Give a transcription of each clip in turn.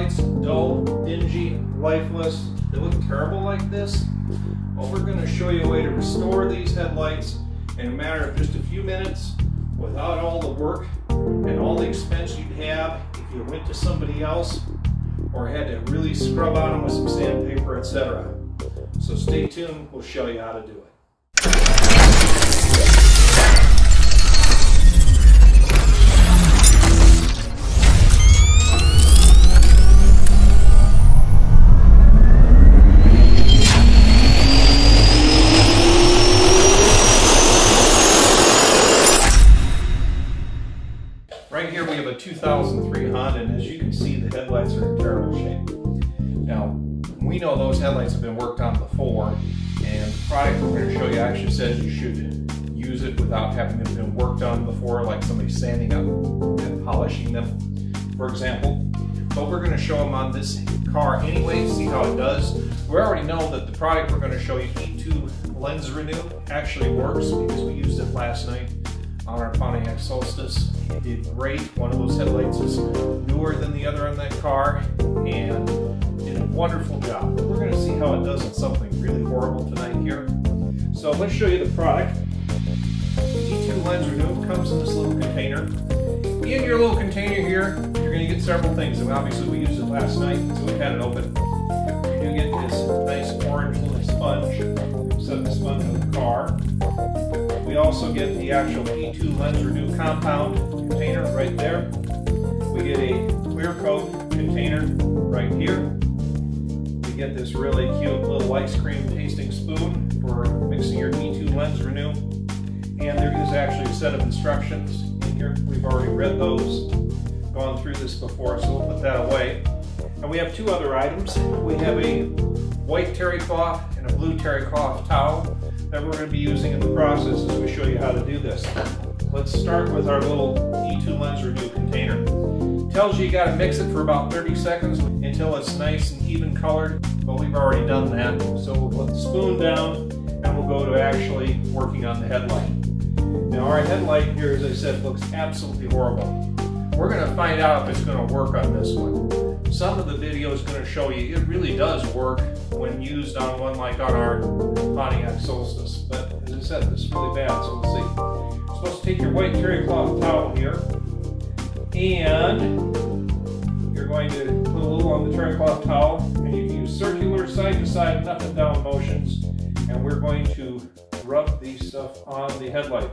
lights, dull, dingy, lifeless, they look terrible like this. Well, we're going to show you a way to restore these headlights in a matter of just a few minutes without all the work and all the expense you'd have if you went to somebody else or had to really scrub on them with some sandpaper, etc. So stay tuned, we'll show you how to do it. Right here we have a 2003 Honda, and as you can see, the headlights are in terrible shape. Now, we know those headlights have been worked on before, and the product we're going to show you actually says you should use it without having them been worked on before, like somebody sanding up and polishing them, for example. But we're going to show them on this car anyway, see how it does. We already know that the product we're going to show you, E2 Lens Renew, actually works because we used it last night on our Pontiac Solstice. It did great. One of those headlights is newer than the other on that car, and did a wonderful job. But we're going to see how it does on something really horrible tonight here. So let's show you the product. E2 Lens Renew comes in this little container. In your little container here, you're going to get several things. And obviously, we used it last night, so we had it open. You do get this nice orange little sponge. Set the sponge in the car. We also get the actual E2 Lens Renew compound container right there. We get a clear coat container right here. We get this really cute little ice cream tasting spoon for mixing your E2 Lens Renew. And there is actually a set of instructions in here. We've already read those, gone through this before, so we'll put that away. And we have two other items. We have a white terry cloth and a blue terry cloth towel that we're going to be using in the process as we show you how to do this. Let's start with our little E2 Lens Renew container. Tells you got to mix it for about 30 seconds until it's nice and even colored, but we've already done that. So we'll put the spoon down and we'll go to actually working on the headlight. Now our headlight here, as I said, looks absolutely horrible. We're going to find out if it's going to work on this one. Some of the video is going to show you it really does work when used on one like on our Pontiac Solstice, but as I said, this is really bad, so we'll see. You're supposed to take your white terry cloth towel here, and you're going to put a little on the terry cloth towel, and you can use circular side to side and up and down motions, and we're going to rub the stuff on the headlight.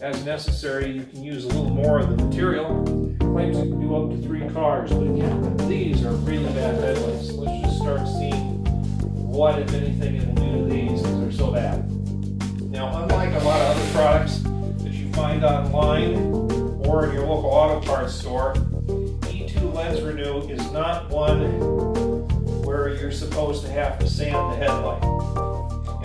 As necessary, you can use a little more of the material. Claims it can do up to 3 cars, but again, these are really bad headlights. Let's just start seeing what, if anything, it will do to these, because they're so bad. Now, unlike a lot of other products that you find online or in your local auto parts store, E2 Lens Renew is not one where you're supposed to have to sand the headlight.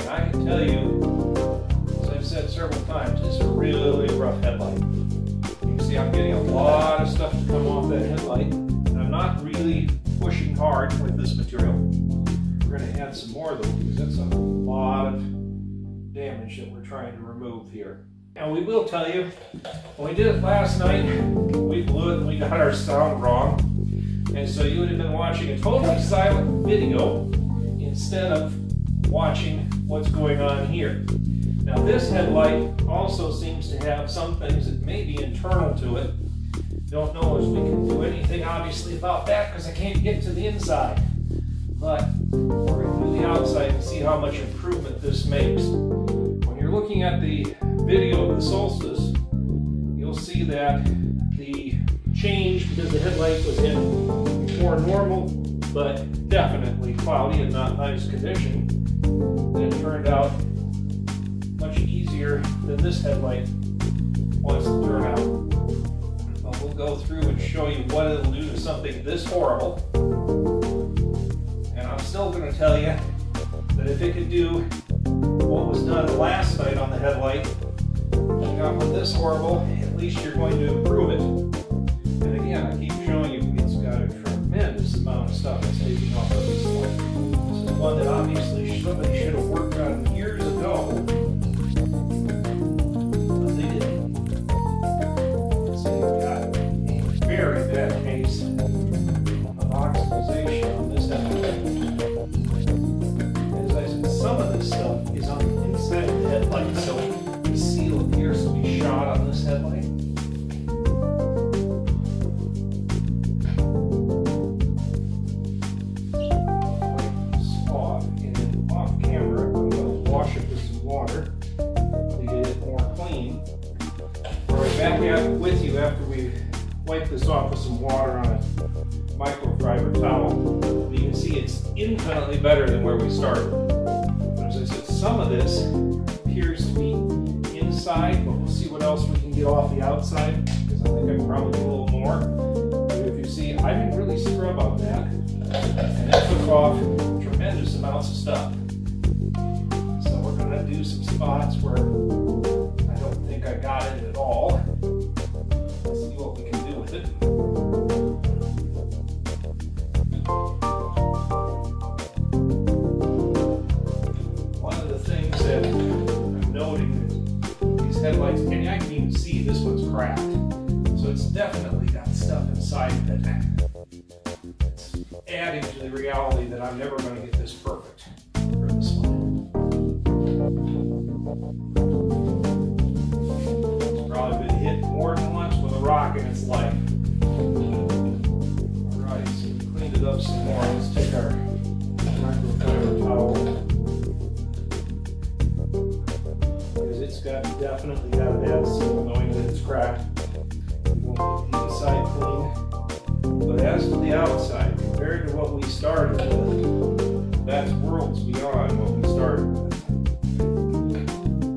And I can tell you, as I've said several times, it's a really rough headlight. You can see I'm getting a lot of stuff to come off that headlight, and I'm not really pushing hard with this material. We're going to add some more of them because that's a lot of damage that we're trying to remove here. And we will tell you, when we did it last night, we blew it and we got our sound wrong. And so you would have been watching a totally silent video instead of watching what's going on here. Now this headlight also seems to have some things that may be internal to it. Don't know if we can do anything obviously about that because I can't get to the inside. But we're going to do the outside and see how much improvement this makes. When you're looking at the video of the Solstice, you'll see that the change, because the headlight was in more normal but definitely cloudy and not nice condition, that it turned out much easier than this headlight wants to turn out. But we'll go through and show you what it'll do to something this horrible. And I'm still going to tell you that if it could do what was done last night on the headlight, and not with this horrible, at least you're going to improve it. And again, I keep showing you it's got a tremendous amount of stuff that's taking off of this one. This is one that obviously somebody should have worked on years ago. Very bad case of oxygen this headlight. White spot, and then off camera, I'm going to wash it with some water to get it more clean. We're right back out with you after we wipe this off with some water on a microfiber towel. You can see it's infinitely better than where we started. As I said, some of this appears to be inside, but we'll see what else we can get off the outside, because I think I can probably do a little more. But if you see, I didn't really scrub on that, and it took off tremendous amounts of stuff. So we're going to do some spots where I don't think I got it at all. Let's see what we can do with it. One of the things that I'm noting headlights, and I can even see this one's cracked, so it's definitely got stuff inside of it. It's adding to the reality that I'm never going to get this perfect for this one. It's probably been hit more than once with a rock in its life. Alright, so we cleaned it up some more. Let's take our microfiber towel. Definitely gotta add some, knowing that it's cracked. We want the inside clean. But as to the outside, compared to what we started with, that's worlds beyond what we started with.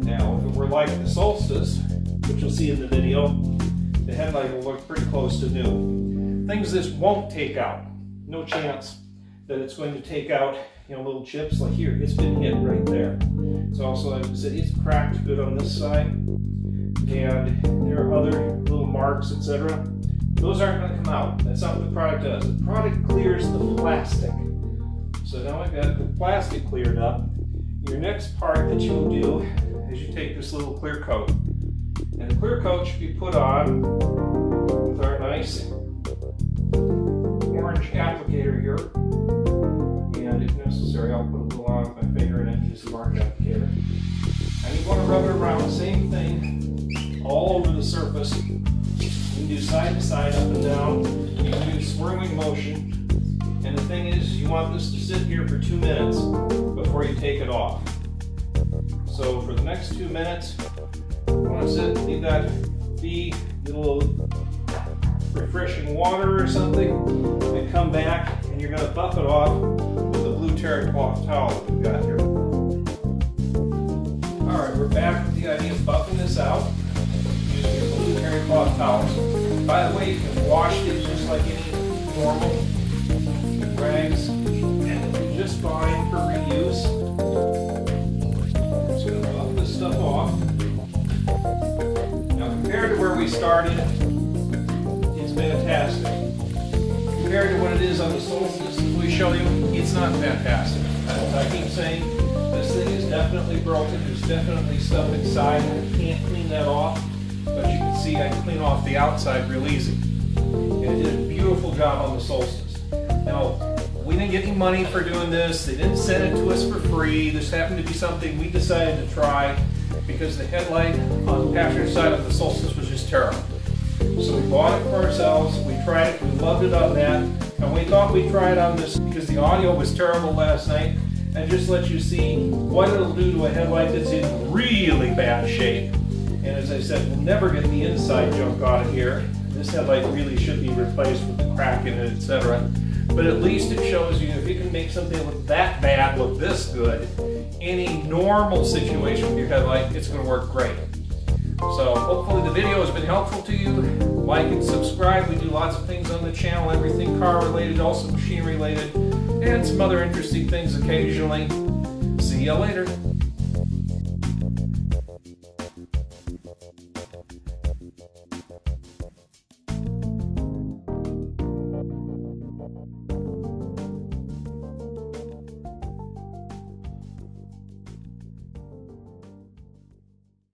Now, if it were like the Solstice, which you'll see in the video, the headlight will look pretty close to new. Things this won't take out. No chance that it's going to take out, you know, little chips like here. It's been hit right there. It's also, like I said, it's cracked good on this side, and there are other little marks, etc. Those aren't going to come out. That's not what the product does. The product clears the plastic. So now I've got the plastic cleared up. Your next part that you'll do is you take this little clear coat, and the clear coat should be put on with our nice orange applicator here. And if necessary, I'll put a little on with my finger and then use the mark applicator. And you want to rub it around, the same thing, all over the surface. You can do side to side, up and down. You can do swirling motion. And the thing is, you want this to sit here for 2 minutes before you take it off. So for the next 2 minutes, you want to sit, leave that be, get a little refreshing water or something, and come back, and you're going to buff it off terry cloth towel that we've got here. Alright, we're back with the idea of buffing this out using your blue terry cloth towels. By the way, you can wash these just like any normal rags, and they'll be just fine for reuse. I'm just going to buff this stuff off. Now, compared to where we started, it's fantastic. Compared to what it is on the Solstice, we show you, it's not fantastic. As I keep saying, this thing is definitely broken. There's definitely stuff inside, and I can't clean that off. But you can see I clean off the outside real easy. And it did a beautiful job on the Solstice. Now, we didn't get any money for doing this. They didn't send it to us for free. This happened to be something we decided to try because the headlight on the passenger side of the Solstice was just terrible. So we bought it for ourselves, we tried it, we loved it on that, and we thought we'd try it on this because the audio was terrible last night, and just let you see what it'll do to a headlight that's in really bad shape. And as I said, we'll never get the inside junk out of here. This headlight really should be replaced with a crack in it, etc. But at least it shows you if you can make something look that bad look this good, any normal situation with your headlight, it's going to work great. So hopefully the video has been helpful to you. Like and subscribe. We do lots of things on the channel, everything car related, also machine related, and some other interesting things occasionally. See you later.